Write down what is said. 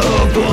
the hook